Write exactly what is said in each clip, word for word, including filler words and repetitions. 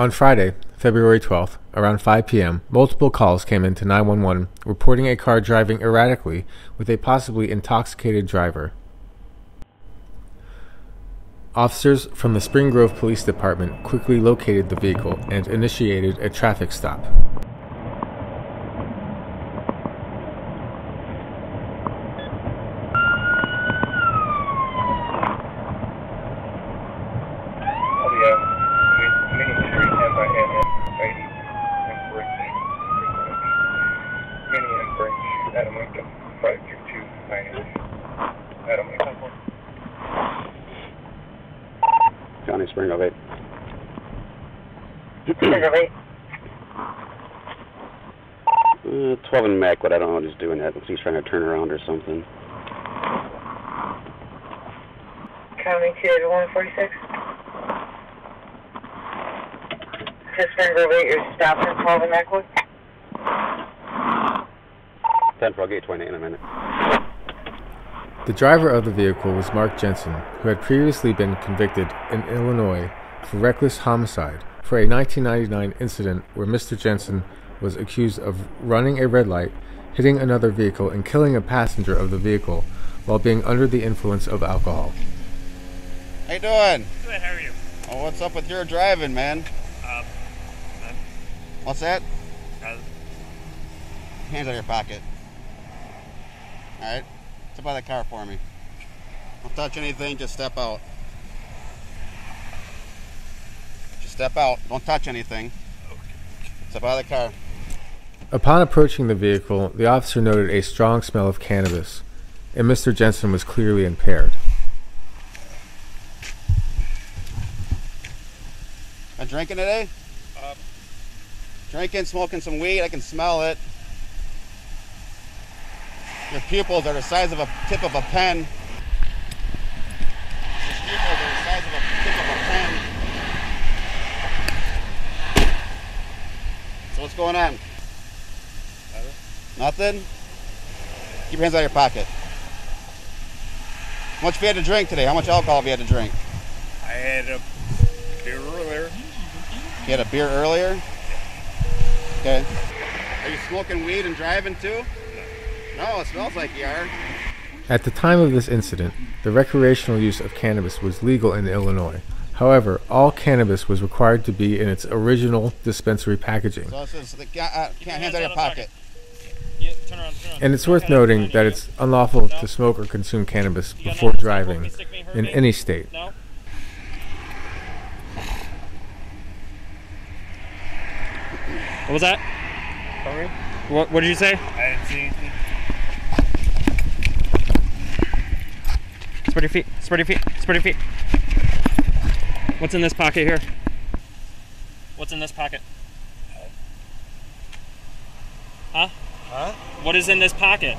On Friday, February twelfth, around five p m, multiple calls came into nine one one reporting a car driving erratically with a possibly intoxicated driver. Officers from the Spring Grove Police Department quickly located the vehicle and initiated a traffic stop. County Spring Grove eight. Spring Grove eight. Uh, twelve and Mac, but I don't know what he's doing that. He's trying to turn around or something. County two to one forty six. To Spring Grove eight, you're stopping twelve and Mac. Ten for gate twenty in a minute. The driver of the vehicle was Mark Jensen, who had previously been convicted in Illinois for reckless homicide for a nineteen ninety-nine incident where Mister Jensen was accused of running a red light, hitting another vehicle, and killing a passenger of the vehicle while being under the influence of alcohol. How you doing? Good, how are you? Oh, what's up with your driving, man? Uh, uh What's that? Uh, Hands out of your pocket. All right. Step out of the car for me. Don't touch anything, just step out. Just step out, don't touch anything. Step out of the car. Upon approaching the vehicle, the officer noted a strong smell of cannabis, and Mister Jensen was clearly impaired. Been drinking today? Uh, drinking, smoking some weed, I can smell it. Your pupils are the size of a tip of a pen. Your pupils are the size of a tip of a pen. So what's going on? Nothing? Keep your hands out of your pocket. How much have you had to drink today? How much alcohol have you had to drink? I had a beer earlier. You had a beer earlier? Okay. Are you smoking weed and driving too? Oh, it smells like you are. At the time of this incident, the recreational use of cannabis was legal in Illinois. However, all cannabis was required to be in its original dispensary packaging. So this is the, uh, hands out of your pocket. Yeah, turn around, turn around. And it's worth noting that it's unlawful to smoke or consume cannabis before driving in any state. What was that? What, what did you say? I didn't see anything. Spread your feet, spread your feet, spread your feet. What's in this pocket here? What's in this pocket? Huh? Huh? What is in this pocket?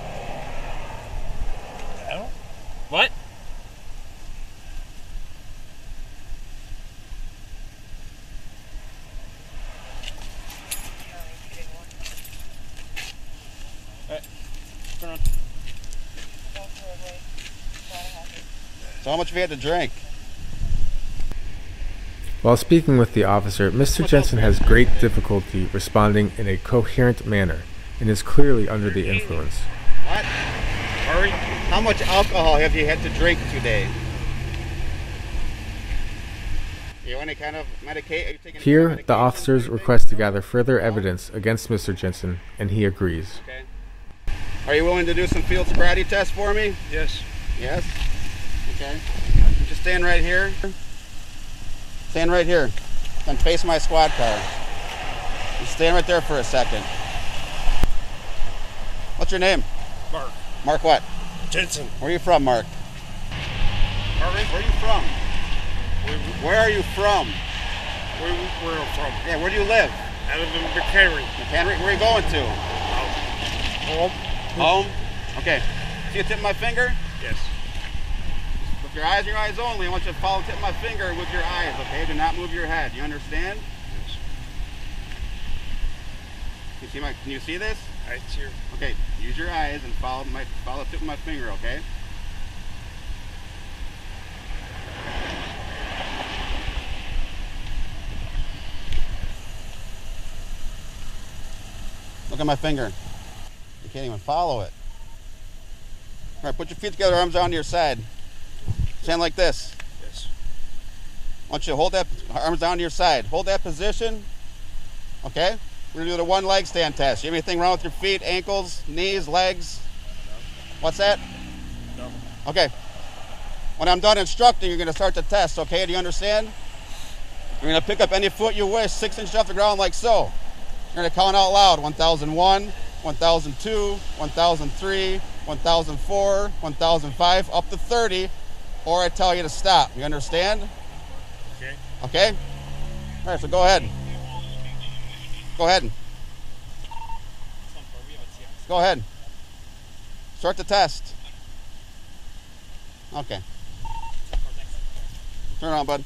I don't. What? All right, turn on. So how much have you had to drink? While speaking with the officer, Mister Jensen has great difficulty responding in a coherent manner and is clearly under the influence. What? Hurry. How much alcohol have you had to drink today? You want any kind of medication? Here, the officers request to gather further evidence against Mister Jensen, and he agrees. Okay. Are you willing to do some field sobriety tests for me? Yes. Yes? Okay. Just stand right here. Stand right here. Then face my squad car. Just stand right there for a second. What's your name? Mark. Mark what? Jensen. Where are you from, Mark? Harvey? Where are you from? Where, where are you from? Where, where are you from? Yeah, where do you live? I live in McHenry. McHenry? Where are you going to? Home. Home? Okay. See a tip of my finger? Yes. Your eyes, your eyes only. I want you to follow tip my finger with your eyes, okay? Do not move your head. You understand? Yes. You see my, can you see this? I see. Okay, use your eyes and follow my follow tip of my finger, okay? at my finger. You can't even follow it. All right, put your feet together, arms down to your side. Stand like this. Yes. I want you to hold that, arms down to your side. Hold that position, okay? We're gonna do the one leg stand test. You have anything wrong with your feet, ankles, knees, legs? No. What's that? No. Okay. When I'm done instructing, you're gonna start the test, okay? Do you understand? You're gonna pick up any foot you wish, six inches off the ground like so. You're gonna count out loud, one thousand one, one thousand two, one thousand three, one thousand four, one thousand five, up to thirty, or I tell you to stop. You understand? Okay. Okay? All right, so go ahead. Go ahead. Go ahead. Start the test. Okay. Turn around, bud.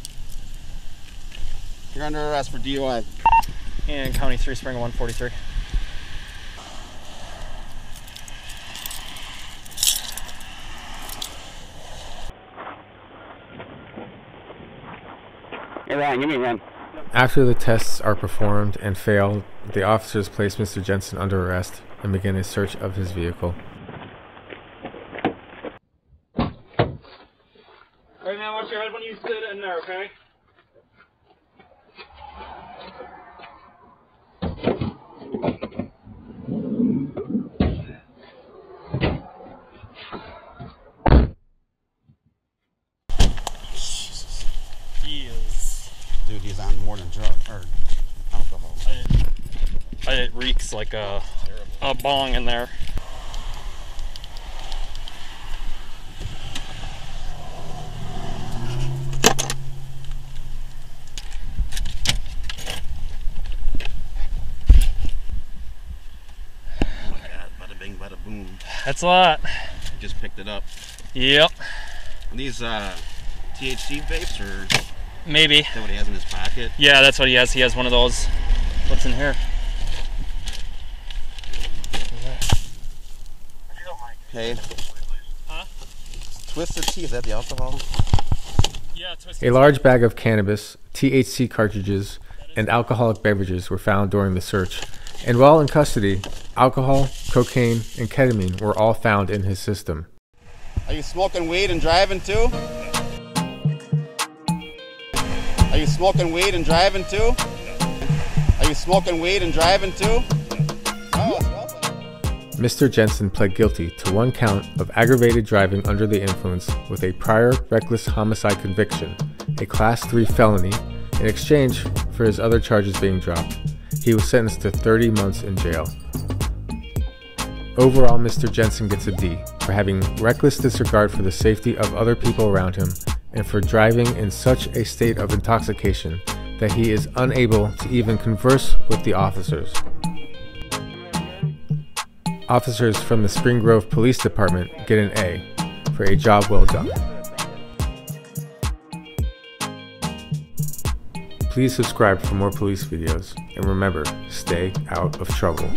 You're under arrest for D U I. And County three, Spring one forty-three. Hey, Ryan, give me one. After the tests are performed and failed, the officers place Mister Jensen under arrest and begin a search of his vehicle. All right, man, watch your head when you sit in there, okay? Dude, he's on more than drug or alcohol. I, it reeks like a a bong in there. Oh my God, bada bing, bada boom. That's a lot. Just picked it up. Yep. And these uh, T H C vapes or. Maybe. Is that what he has in his pocket? Yeah, that's what he has. He has one of those. What's in here? Hey. Huh? Twisted tea, is that the alcohol? Yeah, twisted tea. A large bag of cannabis, T H C cartridges, and alcoholic beverages were found during the search. And while in custody, alcohol, cocaine, and ketamine were all found in his system. Are you smoking weed and driving too? Are you smoking weed and driving too? Are you smoking weed and driving too? Oh. Mister Jensen pled guilty to one count of aggravated driving under the influence with a prior reckless homicide conviction, a class three felony, in exchange for his other charges being dropped. He was sentenced to thirty months in jail. Overall, Mister Jensen gets a D for having reckless disregard for the safety of other people around him, and for driving in such a state of intoxication that he is unable to even converse with the officers. Officers from the Spring Grove Police Department get an A for a job well done. Please subscribe for more police videos, and remember, stay out of trouble.